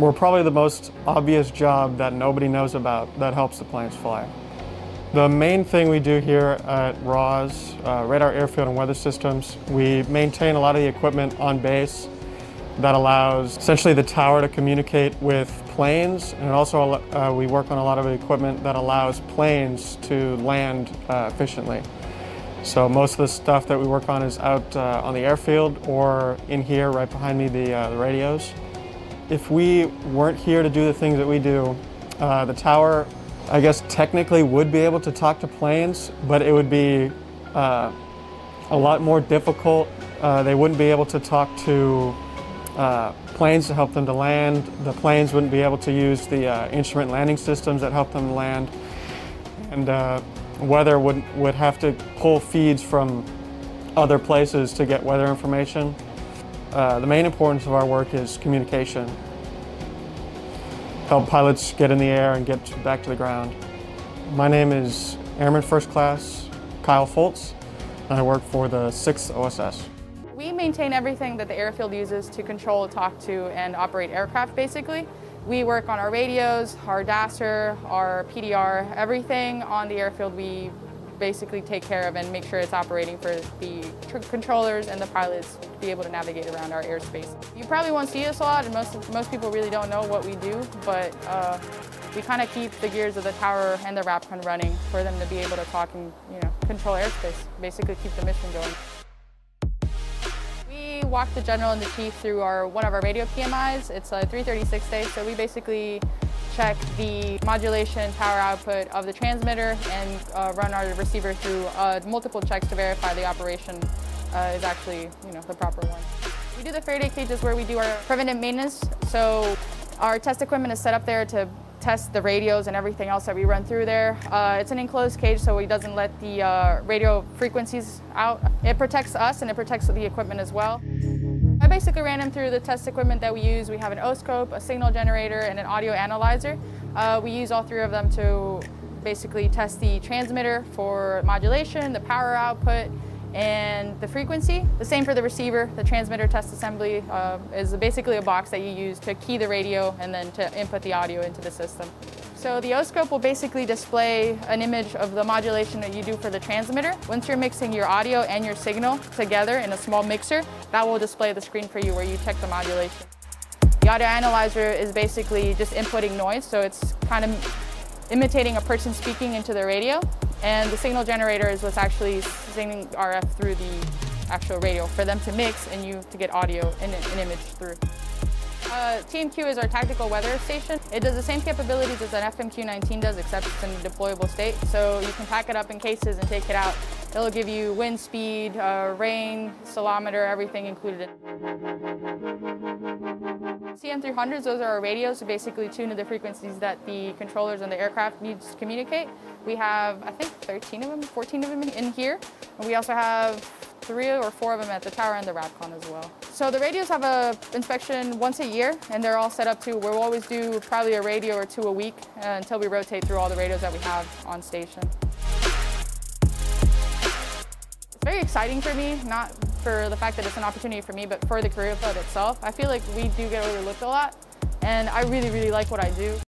We're probably the most obvious job that nobody knows about that helps the planes fly. The main thing we do here at RAWS, Radar Airfield and Weather Systems, we maintain a lot of the equipment on base that allows essentially the tower to communicate with planes, and also we work on a lot of equipment that allows planes to land efficiently. So most of the stuff that we work on is out on the airfield or in here right behind me, the radios. If we weren't here to do the things that we do, the tower I guess technically would be able to talk to planes, but it would be a lot more difficult. They wouldn't be able to talk to planes to help them to land. The planes wouldn't be able to use the instrument landing systems that help them land. And weather would have to pull feeds from other places to get weather information. The main importance of our work is communication. Help pilots get in the air and get back to the ground. My name is Airman First Class Kyle Foltz, and I work for the 6th OSS. We maintain everything that the airfield uses to control, talk to, and operate aircraft, basically. We work on our radios, our DASR, our PDR, everything on the airfield we basically take care of and make sure it's operating for the controllers and the pilots to be able to navigate around our airspace. You probably won't see us a lot, and most people really don't know what we do, but we kind of keep the gears of the tower and the RAPCON running for them to be able to talk and, you know, control airspace, basically keep the mission going. We walk the general and the chief through one of our radio PMIs. It's a 336 day, so we basically check the modulation power output of the transmitter and run our receiver through multiple checks to verify the operation is actually, you know, the proper one. We do the Faraday cages where we do our preventive maintenance. So our test equipment is set up there to test the radios and everything else that we run through there. It's an enclosed cage, so it doesn't let the radio frequencies out. It protects us and it protects the equipment as well. I basically ran them through the test equipment that we use. We have an O-scope, a signal generator, and an audio analyzer. We use all three of them to basically test the transmitter for modulation, the power output, and the frequency. The same for the receiver. The transmitter test assembly is basically a box that you use to key the radio and then to input the audio into the system. So the O-scope will basically display an image of the modulation that you do for the transmitter. Once you're mixing your audio and your signal together in a small mixer, that will display the screen for you where you check the modulation. The audio analyzer is basically just inputting noise, so it's kind of imitating a person speaking into the radio. And the signal generator is what's actually sending RF through the actual radio for them to mix and you to get audio and an image through. TMQ is our tactical weather station. It does the same capabilities as an FMQ-19 does, except it's in a deployable state. So you can pack it up in cases and take it out. It'll give you wind speed, rain, accelerometer, everything included. CM-300s, those are our radios to basically tune to the frequencies that the controllers on the aircraft need to communicate. We have, I think, 13 of them, 14 of them in here. And we also have 3 or 4 of them at the tower and the RAPCON as well. So the radios have an inspection once a year, and they're all set up to, we'll always do probably a radio or 2 a week until we rotate through all the radios that we have on station. It's very exciting for me, not for the fact that it's an opportunity for me, but for the career field itself. I feel like we do get overlooked a lot, and I really, really like what I do.